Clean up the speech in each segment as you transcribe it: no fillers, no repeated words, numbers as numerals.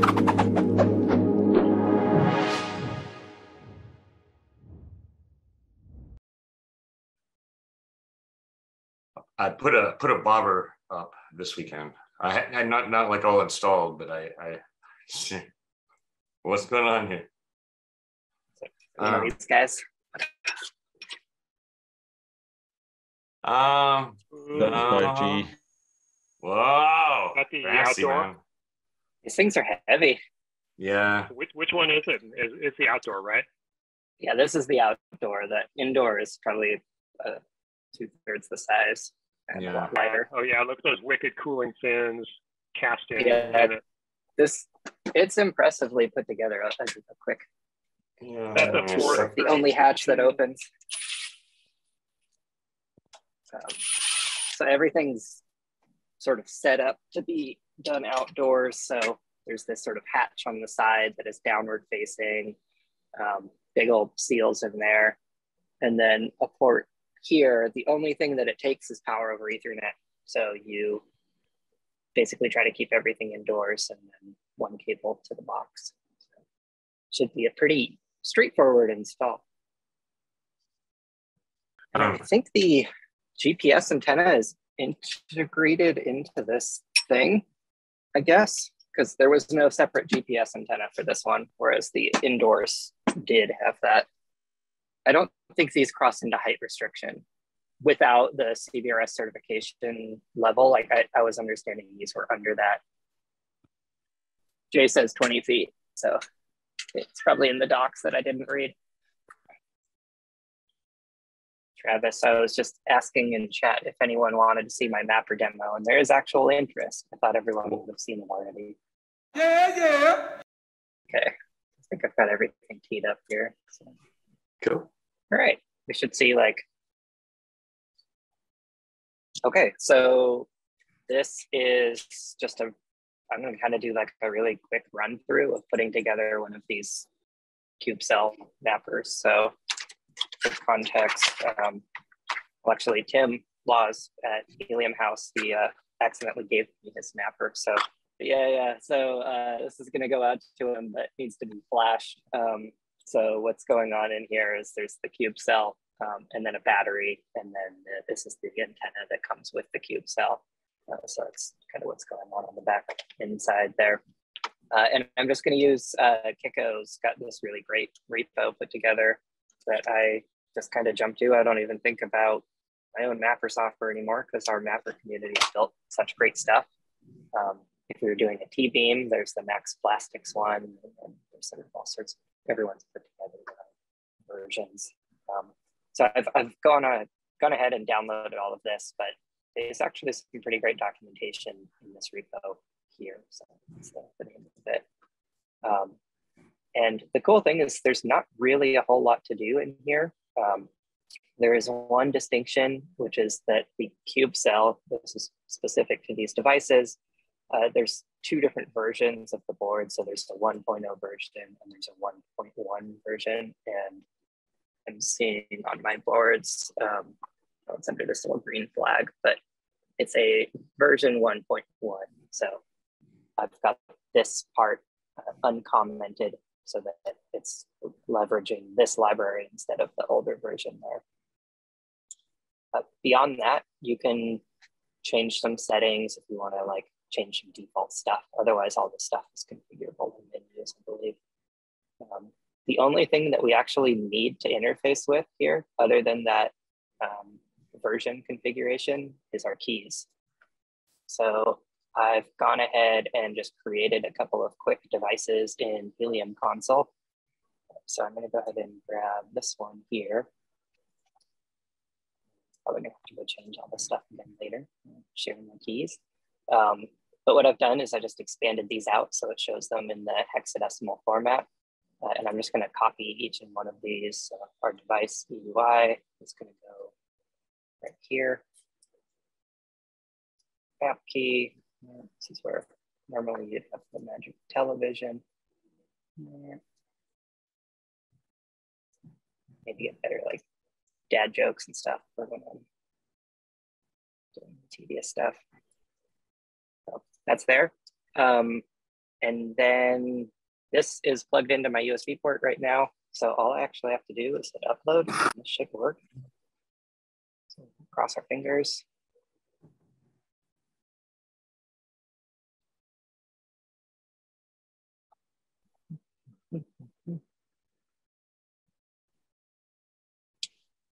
I put a bobber up this weekend. I not like all installed, but I what's going on here? These guys. Whoa! Fancy, man. These things are heavy. Yeah. Which one is it? It's the outdoor, right? Yeah, this is the outdoor. The indoor is probably 2/3 the size. And yeah. A lot lighter. Oh yeah, look at those wicked cooling fins cast in. Yeah, it's impressively put together. That's a quick. Yeah. That's a the only hatch that opens. So everything's sort of set up to be done outdoors. So there's this sort of hatch on the side that is downward facing, big old seals in there. And then a port here, the only thing that it takes is power over Ethernet. So you basically try to keep everything indoors and then one cable to the box. So should be a pretty straightforward install. And I think the GPS antenna is integrated into this thing, I guess, because there was no separate GPS antenna for this one, whereas the indoors did have that. I don't think these cross into height restriction without the CBRS certification level. Like I was understanding these were under that. Jay says 20 feet, so it's probably in the docs that I didn't read. Travis, I was just asking in chat if anyone wanted to see my mapper demo, and there is actual interest. I thought everyone would have seen it already. Yeah, yeah. Okay, I think I've got everything teed up here. So. Cool. All right, we should see like, okay, so this is just a, I'm gonna kind of do like a really quick run through of putting together one of these CubeCell mappers. So for context, well, actually Tim Laws at Helium House, he accidentally gave me his mapper. So yeah, so this is gonna go out to him, but needs to be flashed. So what's going on in here is there's the CubeCell and then a battery, and then this is the antenna that comes with the CubeCell. So that's kind of what's going on the back inside there. And I'm just going to use Kiko's got this really great repo put together that I just kind of jumped to. I don't even think about my own mapper software anymore because our mapper community has built such great stuff. If you're doing a T-Beam, there's the Max Plastics one, and there's sort of all sorts of everyone's put together versions. So I've gone ahead and downloaded all of this, but there's actually some pretty great documentation in this repo here. So that's the name of it. And the cool thing is there's not really a whole lot to do in here. There is one distinction, which is that the CubeCell, this is specific to these devices, there's two different versions of the board. So there's a 1.0 version and there's a 1.1 version. And I'm seeing on my boards, it's under this little green flag, but it's a version 1.1. So I've got this part uncommented so that it's leveraging this library instead of the older version there. Beyond that, you can change some settings if you want to like change some default stuff. Otherwise, all this stuff is configurable in menus, I believe. The only thing that we actually need to interface with here, other than that version configuration, is our keys. So I've gone ahead and just created a couple of quick devices in Helium Console. So I'm gonna go ahead and grab this one here. Probably gonna have to go change all this stuff again later, sharing my keys. But what I've done is I just expanded these out so it shows them in the hexadecimal format. And I'm just going to copy each and one of these. So our device EUI is going to go right here. Map key. This is where normally you'd have the magic television. Maybe get better like dad jokes and stuff for when I'm doing tedious stuff. That's there. And then this is plugged into my USB port right now. So all I actually have to do is hit upload. This should work. So cross our fingers.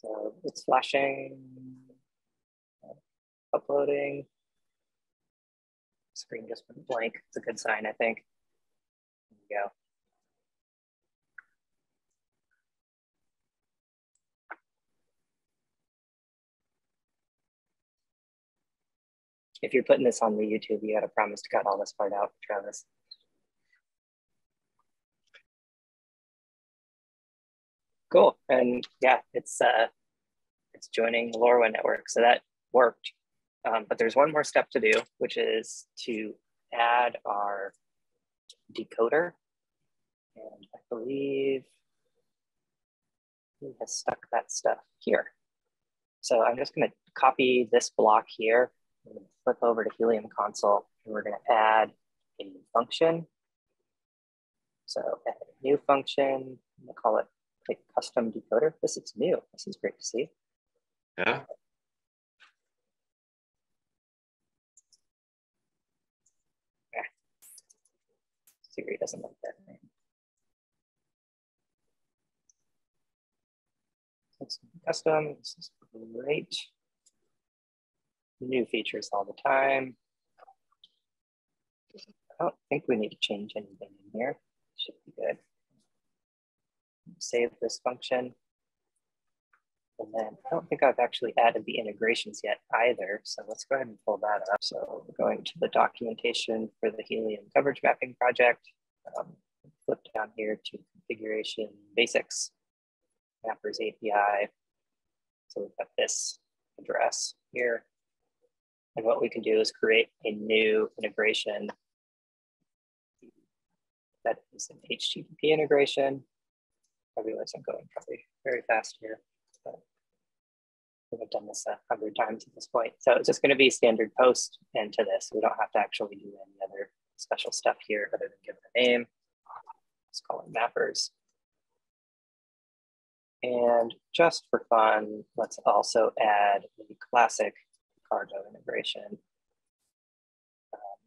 So it's flashing, uploading. Screen just went blank. It's a good sign, I think. There we go. If you're putting this on the YouTube, you got to promise to cut all this part out, Travis. Cool, and yeah, it's joining the LoRaWAN network, so that worked. But there's one more step to do, which is to add our decoder. And I believe he has stuck that stuff here. So I'm just gonna copy this block here, I'm gonna flip over to Helium Console, and we're gonna add a new function. So add a new function, I'm gonna call it custom decoder. This is new. This is great to see. Yeah. Siri doesn't like that name. Custom. This is great. New features all the time. I don't think we need to change anything in here. Should be good. Save this function. And then I don't think I've actually added the integrations yet either. So let's go ahead and pull that up. So we're going to the documentation for the Helium coverage mapping project. Flip down here to configuration basics, Mappers API. So we've got this address here. And what we can do is create a new integration. That is an HTTP integration. I realize I'm going probably very fast here, but I've done this 100 times at this point. So it's just going to be standard post into this. We don't have to actually do any other special stuff here other than give it a name. Let's call it Mappers. And just for fun, let's also add the classic cargo integration.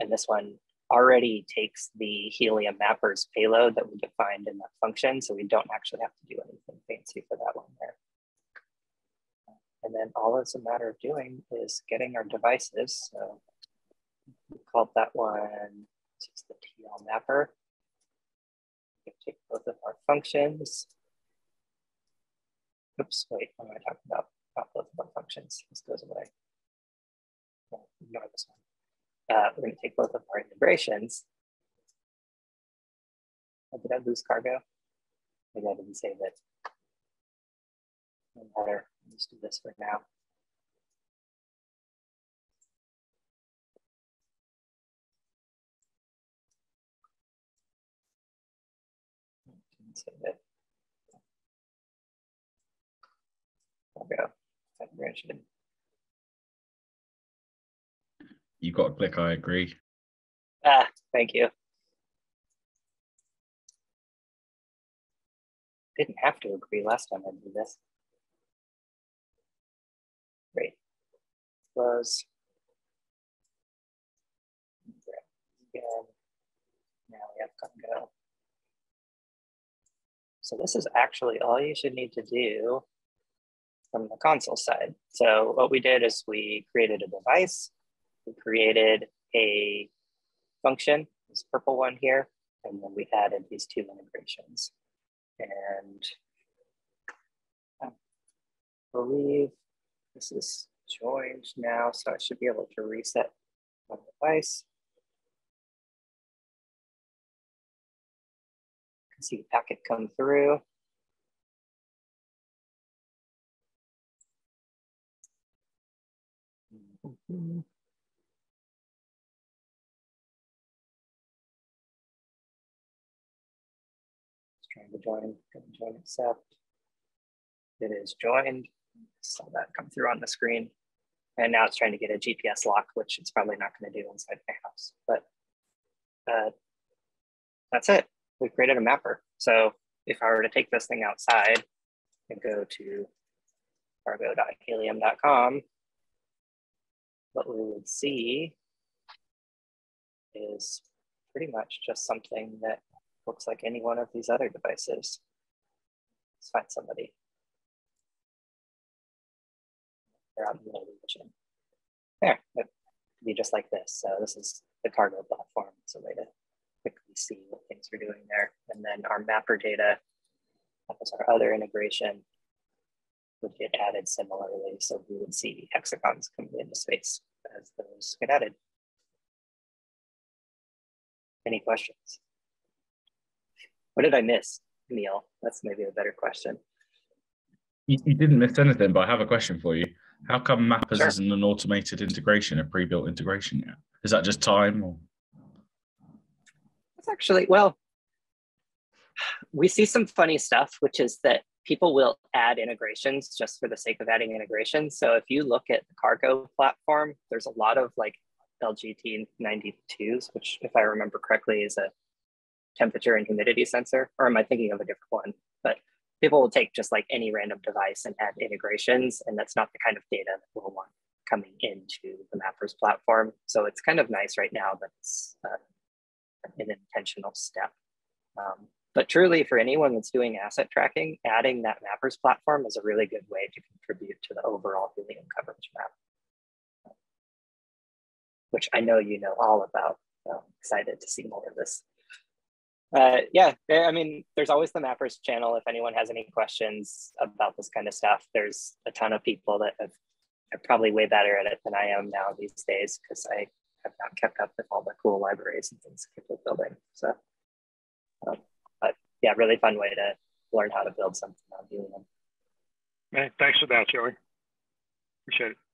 And this one already takes the Helium Mappers payload that we defined in that function. So we don't actually have to do anything fancy for that one there. And then all it's a matter of doing is getting our devices. So we called that one, it's the TL Mapper. We take both of our functions. Oops, wait, what am I talking about? Not both of our functions, this goes away. Well, ignore this one. We're going to take both of our integrations. Oh, did I lose cargo? Maybe I didn't save it. No matter. I'll just do this for now. I didn't save it. Cargo. You got to click, I agree. Ah, thank you. Didn't have to agree last time I did this. Great. Close. Again. Now we have cargo. So this is actually all you should need to do from the console side. So what we did is we created a device. We created a function, this purple one here, and then we added these two integrations. And I believe this is joined now, so I should be able to reset my device. You can see the packet come through. Join accept. It is joined. Saw that come through on the screen. And now it's trying to get a GPS lock, which it's probably not going to do inside my house. But that's it. We've created a mapper. So if I were to take this thing outside and go to cargo.helium.com, what we would see is pretty much just something that looks like any one of these other devices. Let's find somebody. They're out in the middle of the mission. There, it could be just like this. So this is the cargo platform. It's a way to quickly see what things are doing there. And then our mapper data, that was our other integration, would get added similarly. So we would see hexagons coming into space as those get added. Any questions? What did I miss, Neil? That's maybe a better question. You didn't miss anything, but I have a question for you. How come Mappers isn't an automated integration, a pre-built integration yet? Is that just time? Or? It's actually, well, we see some funny stuff, which is that people will add integrations just for the sake of adding integrations. So if you look at the cargo platform, there's a lot of like LGT 92s, which if I remember correctly is a temperature and humidity sensor, or am I thinking of a different one? But people will take just like any random device and add integrations, and that's not the kind of data that we'll want coming into the Mappers platform. So it's kind of nice right now that it's an intentional step. But truly, for anyone that's doing asset tracking, adding that Mappers platform is a really good way to contribute to the overall Helium coverage map, which I know you know all about. So I'm excited to see more of this. Yeah, I mean, there's always the Mappers channel if anyone has any questions about this kind of stuff. There's a ton of people that are probably way better at it than I am now these days, because I have not kept up with all the cool libraries and things people are building. So, but yeah, really fun way to learn how to build something on Helium. Hey, thanks for that, Joey. Appreciate it.